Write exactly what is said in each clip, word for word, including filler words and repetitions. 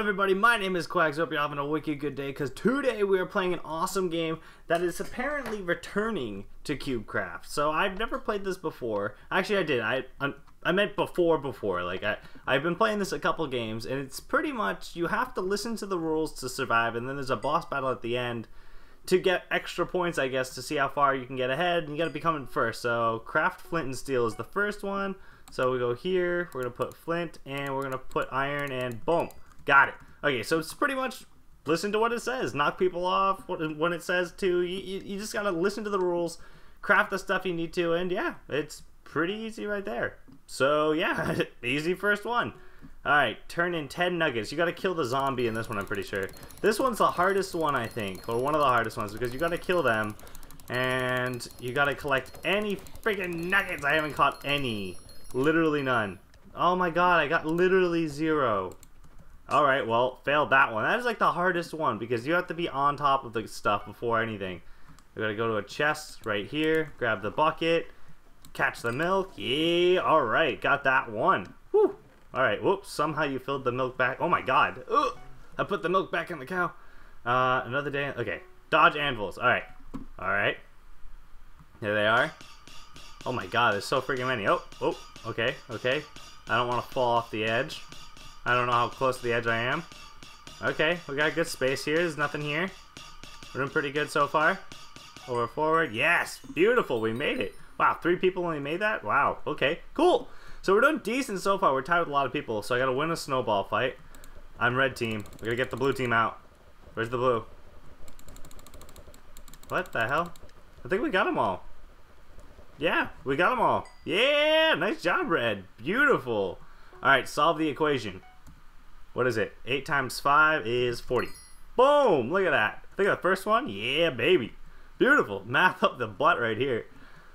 everybody, my name is Quags. Hope you're having a wicked good day, because today we are playing an awesome game that is apparently returning to CubeCraft. So I've never played this before. Actually, I did. I I, I meant before before. Like I I've been playing this a couple games, and it's pretty much you have to listen to the rules to survive, and then there's a boss battle at the end to get extra points, I guess, to see how far you can get ahead. And you got to be coming first. So craft flint and steel is the first one. So we go here, we're going to put flint, and we're going to put iron, and boom, got it. Okay, so it's pretty much listen to what it says. Knock people off when it says to. You, you just got to listen to the rules, craft the stuff you need to, and yeah, it's pretty easy right there. So yeah, easy first one. Alright, turn in ten nuggets. You got to kill the zombie in this one, I'm pretty sure. This one's the hardest one, I think, or one of the hardest ones, because you got to kill them, and you got to collect any freaking nuggets. I haven't caught any. Literally none. Oh my god, I got literally zero. Alright, well, failed that one. That is like the hardest one, because you have to be on top of the stuff before anything. We gotta go to a chest right here, grab the bucket, catch the milk. Yeah, alright, got that one. Whew. Alright, whoops, somehow you filled the milk back. Oh my god. Ugh. I put the milk back in the cow. Uh, another day. Okay, dodge anvils. Alright, alright. There they are. Oh my god, there's so freaking many. Oh, oh, okay, okay. I don't want to fall off the edge. I don't know how close to the edge I am. Okay, we got good space here. There's nothing here. We're doing pretty good so far. Over, forward. Yes, beautiful. We made it. Wow, three people only made that? Wow, okay, cool. So we're doing decent so far. We're tied with a lot of people, so I got to win a snowball fight. I'm red team. We're going to get the blue team out. Where's the blue? What the hell? I think we got them all. Yeah, we got them all. Yeah, nice job, Red. Beautiful. All right, solve the equation. What is it? eight times five is forty. Boom, look at that. Look at the first one. Yeah, baby. Beautiful. Math up the butt right here.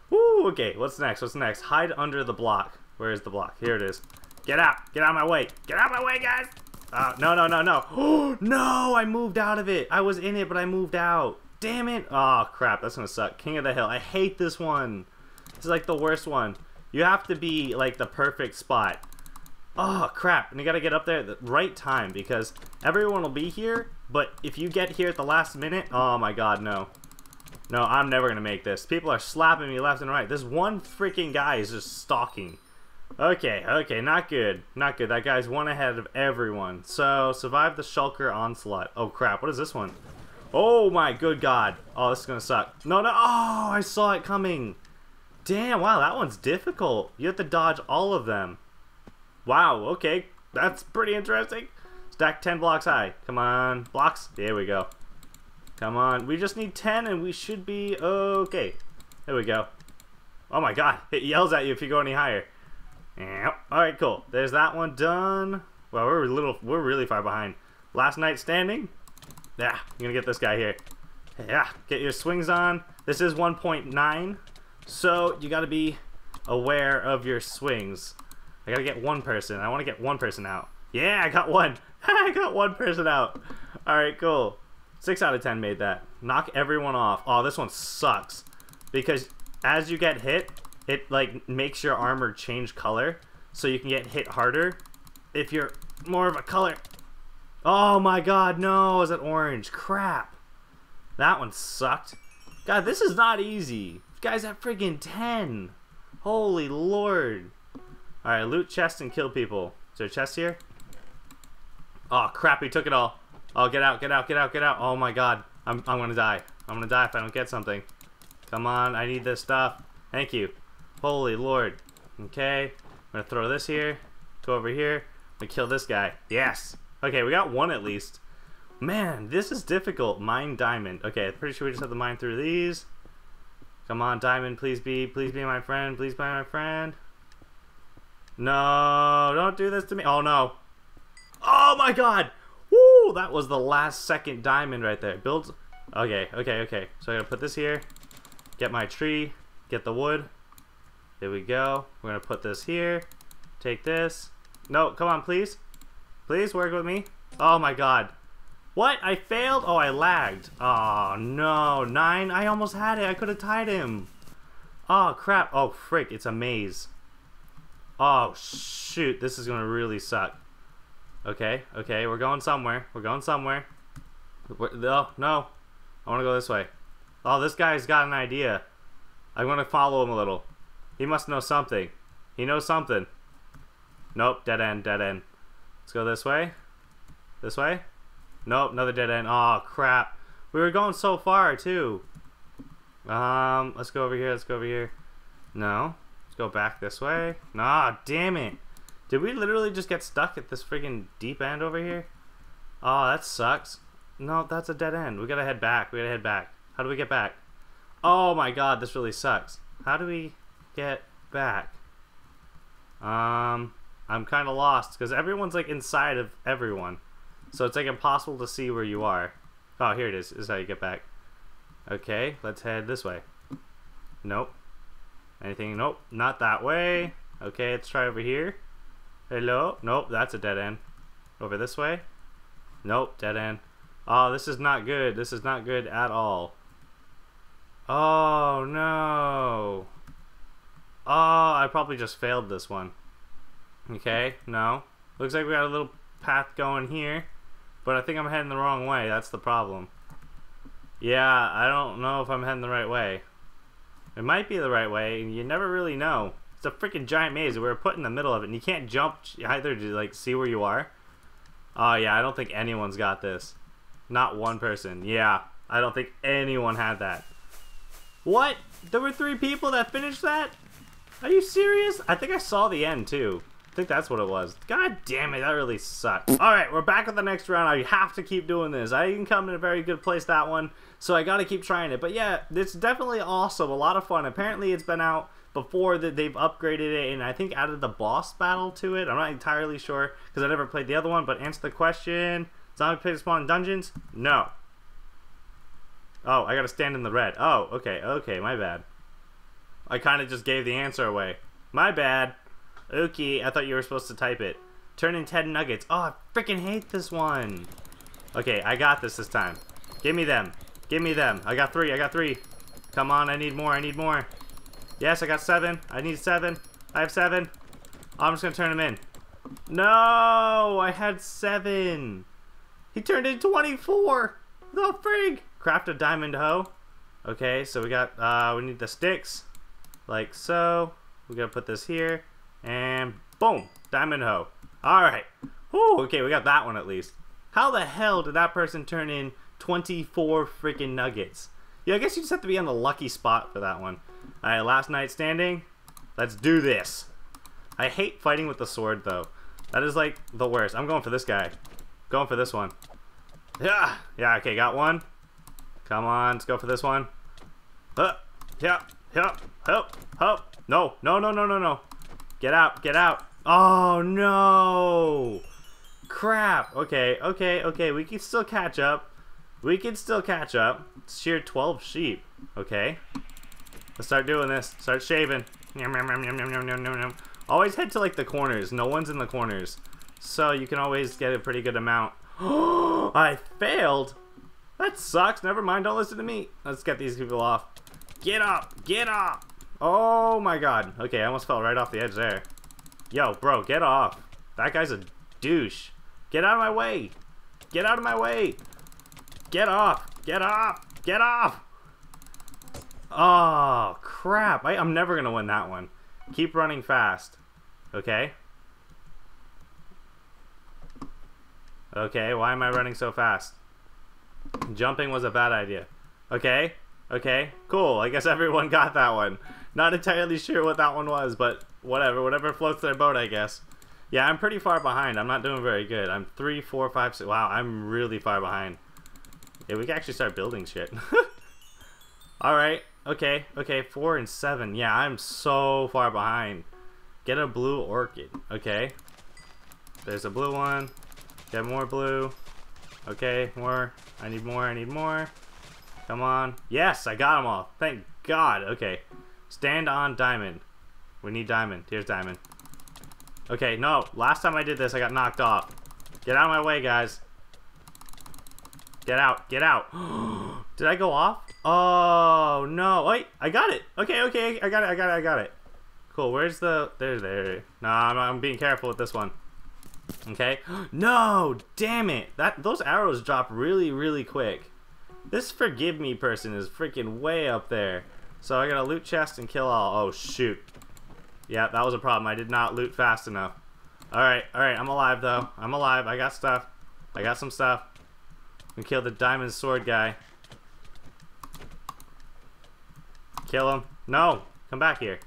Woo, okay, what's next? What's next? Hide under the block. Where is the block? Here it is. Get out. Get out of my way. Get out of my way, guys. Uh, no, no, no, no. Oh, no, I moved out of it. I was in it, but I moved out. Damn it. Oh, crap, that's going to suck. King of the Hill. I hate this one. This is like the worst one. You have to be like the perfect spot. Oh crap, and you gotta get up there at the right time, because everyone will be here, but if you get here at the last minute, oh my god, no. No, I'm never gonna make this. People are slapping me left and right. This one freaking guy is just stalking. Okay, okay, not good. Not good. That guy's one ahead of everyone. So, survive the shulker onslaught. Oh crap, what is this one? Oh my good god. Oh, this is gonna suck. No, no, oh, I saw it coming. Damn, wow, that one's difficult. You have to dodge all of them. Wow, okay. That's pretty interesting. Stack ten blocks high. Come on. Blocks. There we go. Come on. We just need ten and we should be okay. There we go. Oh my god. It yells at you if you go any higher. Yep. Alright, cool. There's that one done. Well, we're a little we're really far behind. Last night standing. Yeah, I'm gonna get this guy here. Yeah. Get your swings on. This is one point nine. So, you gotta be aware of your swings. I gotta get one person. I wanna get one person out. Yeah, I got one. I got one person out. Alright, cool. six out of ten made that. Knock everyone off. Oh, this one sucks. Because as you get hit, it like makes your armor change color. So you can get hit harder if you're more of a color. Oh my god, no. Is it orange? Crap. That one sucked. God, this is not easy. Guys at friggin' ten. Holy lord. Alright, loot chest and kill people. Is there a chest here? Oh crap, he took it all. Oh, get out, get out, get out, get out. Oh my god. I'm, I'm gonna die. I'm gonna die if I don't get something. Come on, I need this stuff. Thank you. Holy lord. Okay, I'm gonna throw this here. Go over here. I'm gonna kill this guy. Yes. Okay, we got one at least. Man, this is difficult. Mine diamond. Okay, I'm pretty sure we just have to mine through these. Come on, Diamond, please be, please be my friend, please be my friend. No, don't do this to me. Oh, no. Oh, my God. Woo, that was the last second diamond right there. Build, okay, okay, okay. So I gotta put this here, get my tree, get the wood. There we go. We're gonna put this here, take this. No, come on, please. Please work with me. Oh, my God. What? I failed? Oh, I lagged. Oh, no. Nine. I almost had it. I could have tied him. Oh, crap. Oh, frick. It's a maze. Oh, shoot. This is going to really suck. Okay, okay, we're going somewhere. We're going somewhere. We're, oh, no. I want to go this way. Oh, this guy's got an idea. I'm going to follow him a little. He must know something. He knows something. Nope, dead end, dead end. Let's go this way. This way? Nope, another dead end. Oh, crap. We were going so far, too. Um, let's go over here. Let's go over here. No. Let's go back this way. Nah, damn it. Did we literally just get stuck at this friggin' deep end over here? Oh, that sucks. No, that's a dead end. We gotta head back. We gotta head back. How do we get back? Oh my god, this really sucks. How do we get back? Um, I'm kind of lost because everyone's like inside of everyone. So it's like impossible to see where you are. Oh, here it is. This is how you get back. Okay, let's head this way. Nope. Anything? Nope. Not that way. Okay, let's try over here. Hello? Nope, that's a dead end. Over this way? Nope, dead end. Oh, this is not good. This is not good at all. Oh, no. Oh, I probably just failed this one. Okay, no. Looks like we got a little path going here, but I think I'm heading the wrong way. That's the problem. Yeah, I don't know if I'm heading the right way. It might be the right way, and you never really know. It's a freaking giant maze. We were put in the middle of it, and you can't jump either to, like, see where you are. Oh, yeah, I don't think anyone's got this. Not one person. Yeah, I don't think anyone had that. What? There were three people that finished that? Are you serious? I think I saw the end, too. I think that's what it was. God damn it, that really sucked. Alright, we're back with the next round. I have to keep doing this. I didn't come in a very good place that one, so I gotta keep trying it. But yeah, it's definitely awesome. A lot of fun. Apparently, it's been out before that they've upgraded it, and I think added the boss battle to it. I'm not entirely sure, because I never played the other one, but answer the question. Zombie pig spawn dungeons? No. Oh, I gotta stand in the red. Oh, okay, okay, my bad. I kinda just gave the answer away. My bad. Okay, I thought you were supposed to type it. Turn in ten nuggets. Oh, I freaking hate this one. Okay, I got this this time. Give me them. Give me them. I got three, I got three. Come on, I need more, I need more. Yes, I got seven. I need seven. I have seven. I'm just gonna turn them in. No, I had seven. He turned in twenty-four. The frig. Craft a diamond hoe. Okay, so we got, uh, we need the sticks. Like so. We're gonna put this here. And boom. Diamond hoe. Alright. Whew, okay, we got that one at least. How the hell did that person turn in twenty-four freaking nuggets? Yeah, I guess you just have to be on the lucky spot for that one. Alright, last night standing. Let's do this. I hate fighting with the sword, though. That is, like, the worst. I'm going for this guy. Going for this one. Yeah. Yeah, okay, got one. Come on, let's go for this one. Hup. Hup. Hup. Hup. Hup. No. No, no, no, no, no. Get out. Get out. Oh, no. Crap. Okay, okay, okay. We can still catch up. We can still catch up. Shear twelve sheep. Okay. Let's start doing this. Start shaving. Yum, yum, yum, yum, yum, yum, yum, yum. Always head to, like, the corners. No one's in the corners. So you can always get a pretty good amount. I failed? That sucks. Never mind. Don't listen to me. Let's get these people off. Get up. Get up. Oh, my God. Okay, I almost fell right off the edge there. Yo, bro, get off. That guy's a douche. Get out of my way. Get out of my way. Get off. Get off. Get off. Oh, crap. I, I'm never gonna win that one. Keep running fast. Okay. Okay, why am I running so fast? Jumping was a bad idea. Okay. Okay. Cool. I guess everyone got that one. Not entirely sure what that one was, but whatever. Whatever floats their boat, I guess. Yeah, I'm pretty far behind. I'm not doing very good. I'm three, four, five, six. Wow, I'm really far behind. Yeah, we can actually start building shit. Alright. Okay, okay, four and seven. Yeah, I'm so far behind. Get a blue orchid. Okay. There's a blue one. Get more blue. Okay, more. I need more, I need more. Come on. Yes, I got them all. Thank God. Okay. Stand on diamond. We need diamond. Here's diamond. Okay, no. Last time I did this, I got knocked off. Get out of my way, guys. Get out. Get out. Did I go off? Oh, no. Wait, I got it. Okay, okay. I got it. I got it. I got it. Cool. Where's the... There, there. Nah, I'm, I'm being careful with this one. Okay. No, damn it. That those arrows drop really, really quick. This forgive me person is freaking way up there. So I gotta loot chest and kill all. Oh shoot. Yeah, that was a problem. I did not loot fast enough. Alright, alright, I'm alive though. I'm alive. I got stuff. I got some stuff. We killed the diamond sword guy. Kill him. No! Come back here.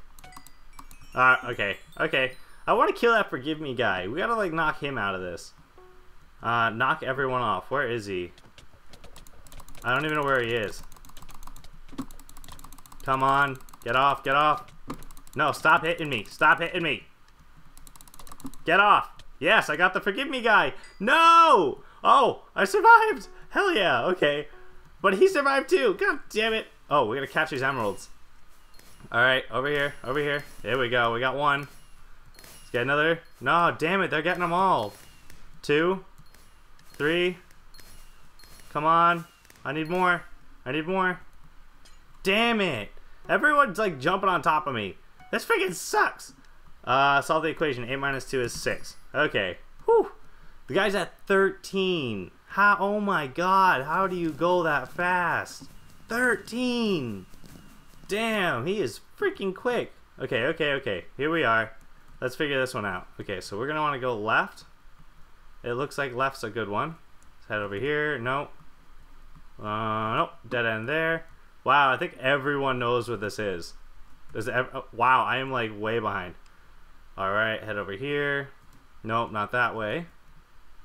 Uh, okay. Okay. I want to kill that forgive me guy. We gotta, like, knock him out of this. Uh, knock everyone off. Where is he? I don't even know where he is. Come on. Get off. Get off. No, stop hitting me. Stop hitting me. Get off. Yes, I got the forgive me guy. No! Oh, I survived. Hell yeah. Okay. But he survived too. God damn it. Oh, we gotta catch these emeralds. Alright, over here, over here. There we go, we got one. Let's get another. No, damn it, they're getting them all. Two. Three. Come on. I need more. I need more. Damn it. Everyone's like jumping on top of me. This freaking sucks. Uh, solve the equation. Eight minus two is six. Okay. Whew. The guy's at thirteen. How, oh my god, how do you go that fast? thirteen! Damn, he is freaking quick. Okay, okay, okay. Here we are. Let's figure this one out. Okay, so we're going to want to go left. It looks like left's a good one. Let's head over here. Nope. Uh, nope. Dead end there. Wow, I think everyone knows what this is. Does ever oh, wow, I am like way behind. Alright, head over here. Nope, not that way.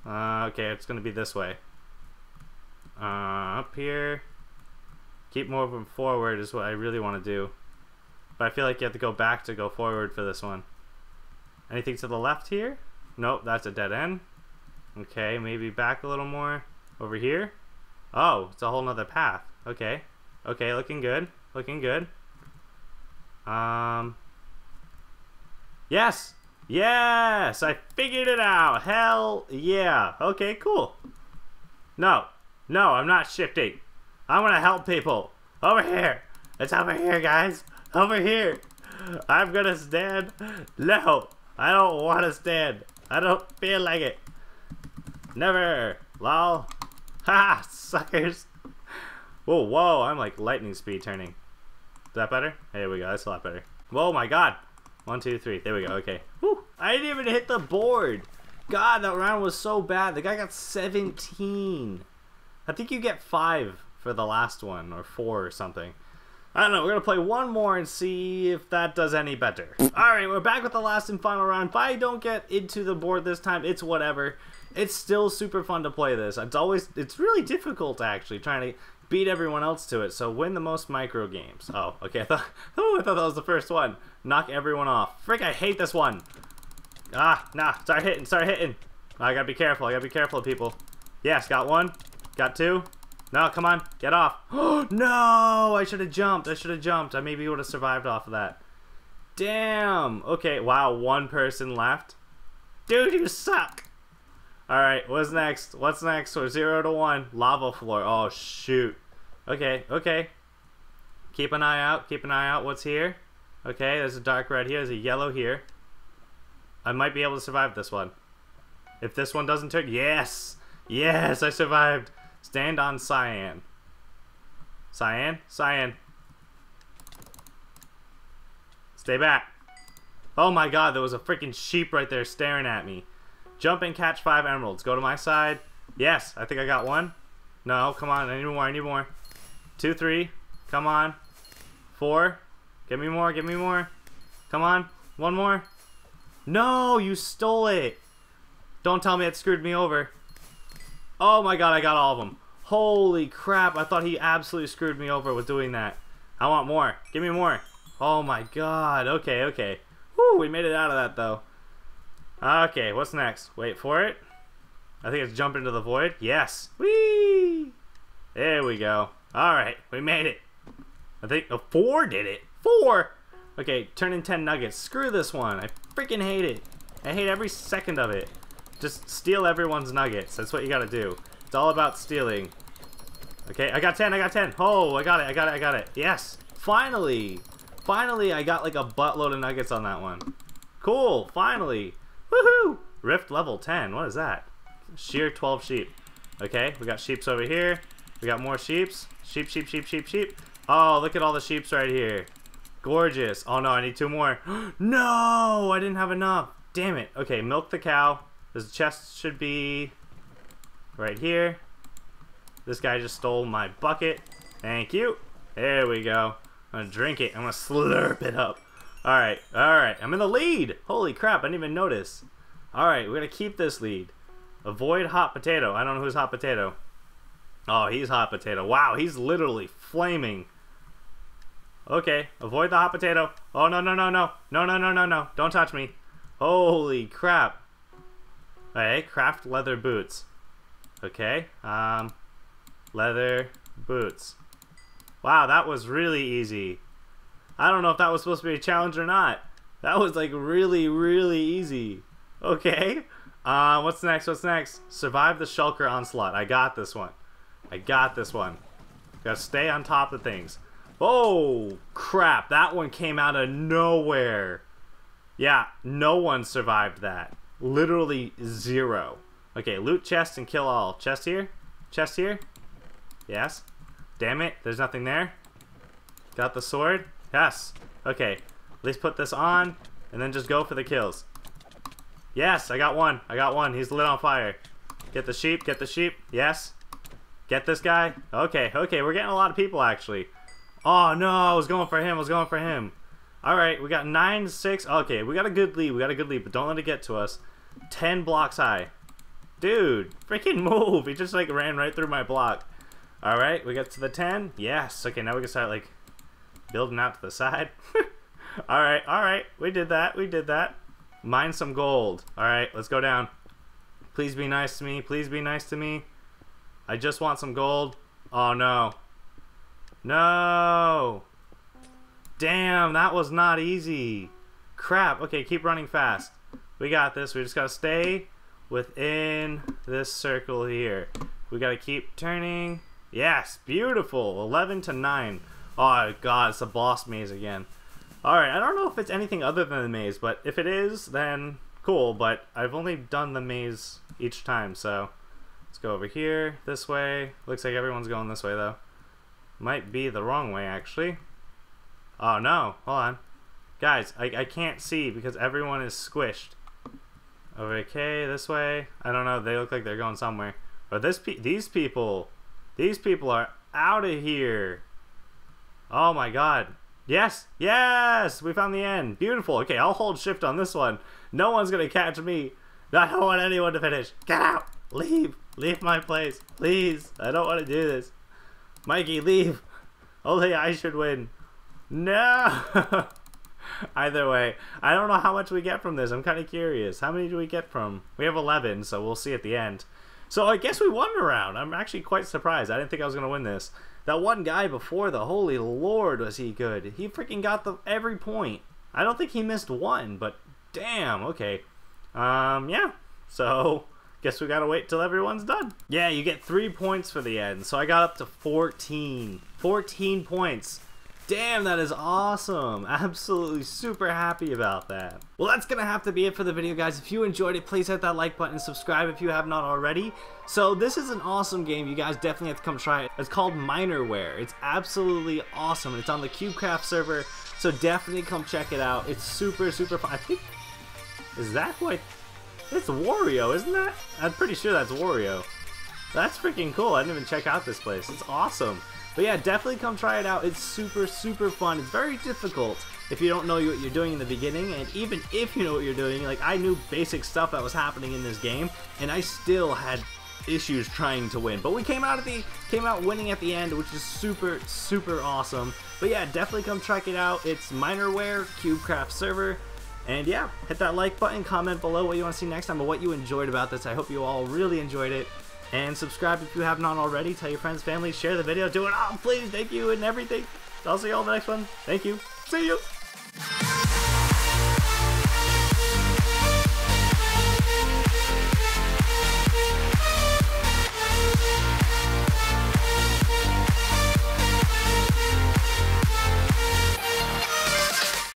Uh, okay, it's going to be this way. Uh, up here. Keep moving forward is what I really want to do. But I feel like you have to go back to go forward for this one. Anything to the left here? Nope, that's a dead end. Okay, maybe back a little more. Over here? Oh, it's a whole nother path. Okay. Okay, looking good. Looking good. Um. Yes! Yes! I figured it out! Hell yeah! Okay, cool. No. No, I'm not shifting. I want to help people. Over here. It's over here, guys. Over here. I'm going to stand. No. I don't want to stand. I don't feel like it. Never. Lol. Ha. Suckers. Whoa, whoa. I'm like lightning speed turning. Is that better? There we go. That's a lot better. Whoa, my God. One, two, three. There we go. Okay. Woo. I didn't even hit the board. God, that round was so bad. The guy got seventeen. I think you get five. For the last one, or four or something. I don't know, we're gonna play one more and see if that does any better. Alright, we're back with the last and final round. If I don't get into the board this time, it's whatever. It's still super fun to play this. It's always, it's really difficult actually, trying to beat everyone else to it. So win the most micro games. Oh, okay, I thought, oh, I thought that was the first one. Knock everyone off. Frick, I hate this one. Ah, nah, start hitting, start hitting. Oh, I gotta be careful, I gotta be careful, people. Yes, got one, got two. No, come on, get off. Oh, no, I should have jumped. I should have jumped. I maybe would have survived off of that. Damn. Okay, wow, one person left. Dude, you suck. All right, what's next? What's next? We're zero to one. Lava floor. Oh, shoot. Okay, okay. Keep an eye out. Keep an eye out. What's here? Okay, there's a dark red here. There's a yellow here. I might be able to survive this one. If this one doesn't turn, yes. Yes, I survived. Stand on cyan. Cyan? Cyan. Stay back. Oh my god, there was a freaking sheep right there staring at me. Jump and catch five emeralds. Go to my side. Yes, I think I got one. No, come on, I need more, I need more. Two, three. Come on. Four. Give me more, give me more. Come on. One more. No, you stole it. Don't tell me it screwed me over. Oh my god, I got all of them. Holy crap, I thought he absolutely screwed me over with doing that. I want more. Give me more. Oh my god. Okay, okay. Whew, we made it out of that, though. Okay, what's next? Wait for it. I think it's jump into the void. Yes. Whee! There we go. Alright, we made it. I think oh, four did it. Four! Okay, turn in ten nuggets. Screw this one. I freaking hate it. I hate every second of it. Just steal everyone's nuggets. That's what you gotta do. It's all about stealing. Okay, I got ten, I got ten. Oh, I got it, I got it, I got it. Yes, finally. Finally, I got like a buttload of nuggets on that one. Cool, finally. Woohoo! Rift level ten. What is that? Shear twelve sheep. Okay, we got sheeps over here. We got more sheeps. Sheep, sheep, sheep, sheep, sheep. Oh, look at all the sheeps right here. Gorgeous. Oh no, I need two more. No, I didn't have enough. Damn it. Okay, milk the cow. This chest should be right here. This guy just stole my bucket. Thank you. There we go. I'm gonna drink it. I'm gonna slurp it up. Alright, alright. I'm in the lead. Holy crap, I didn't even notice. Alright, we're gonna keep this lead. Avoid hot potato. I don't know who's hot potato. Oh, he's hot potato. Wow, he's literally flaming. Okay, avoid the hot potato. Oh, no, no, no, no. No, no, no, no, no. Don't touch me. Holy crap. Alright, craft leather boots. Okay, um, leather boots. Wow, that was really easy. I don't know if that was supposed to be a challenge or not. That was like really, really easy. Okay. Uh, what's next? What's next? Survive the shulker onslaught. I got this one. I got this one. Gotta stay on top of things. Oh, crap. That one came out of nowhere. Yeah, no one survived that. Literally zero. Okay, loot chest and kill all. Chest here? Chest here? Yes. Damn it. There's nothing there. Got the sword. Yes. Okay. Let's put this on and then just go for the kills. Yes, I got one. I got one. He's lit on fire. Get the sheep. Get the sheep. Yes. Get this guy. Okay. Okay. We're getting a lot of people actually. Oh, no. I was going for him. I was going for him. All right. We got nine, six. Okay. We got a good lead. We got a good lead, but don't let it get to us. ten blocks high. Dude, freaking move. He just like ran right through my block. All right. We got to the ten. Yes. Okay. Now we can start like building out to the side. All right. All right. We did that. We did that. Mine some gold. Alright, let's go down. Please be nice to me. Please be nice to me. I just want some gold. Oh, no. No. Damn, that was not easy. Crap. Okay, keep running fast. We got this. We just gotta stay within this circle here. We gotta keep turning. Yes, beautiful. eleven to nine. Oh, God, it's a boss maze again. Alright, I don't know if it's anything other than the maze, but if it is, then cool, but I've only done the maze each time, so let's go over here, this way. Looks like everyone's going this way, though. Might be the wrong way, actually. Oh, no. Hold on. Guys, I, I can't see because everyone is squished. Okay, this way. I don't know. They look like they're going somewhere. But this pe these people, these people are out of here. Oh, my God. Yes, yes, we found the end. Beautiful. Okay, I'll hold shift on this one. No one's gonna catch me. I don't want anyone to finish. Get out. Leave. Leave my place. Please. I don't want to do this. Mikey, leave. Only I should win. No. Either way, I don't know how much we get from this. I'm kind of curious. How many do we get from? We have eleven, so we'll see at the end. So I guess we won a round. I'm actually quite surprised. I didn't think I was gonna win this. That one guy before, the holy lord, was he good. He freaking got the every point. I don't think he missed one, but damn, okay. Um, yeah, so guess we gotta wait till everyone's done. Yeah, you get three points for the end, so I got up to fourteen. fourteen points. Damn, that is awesome. Absolutely super happy about that. Well, that's gonna have to be it for the video, guys. If you enjoyed it, please hit that like button and subscribe if you have not already. So this is an awesome game. You guys definitely have to come try it. It's called Minerware. It's absolutely awesome. It's on the CubeCraft server, so definitely come check it out. It's super, super fun. I think, is that what? It's Wario, isn't that? I'm pretty sure that's Wario. That's freaking cool. I didn't even check out this place. It's awesome. But yeah, definitely come try it out. It's super, super fun. It's very difficult if you don't know what you're doing in the beginning. And even if you know what you're doing, like I knew basic stuff that was happening in this game, and I still had issues trying to win. But we came out at the came out winning at the end, which is super, super awesome. But yeah, definitely come check it out. It's Minerware, CubeCraft server. And yeah, hit that like button, comment below what you want to see next time or what you enjoyed about this. I hope you all really enjoyed it. And subscribe if you have not already. Tell your friends, family, share the video, do it all, please, thank you, and everything. I'll see you all in the next one. Thank you. See you.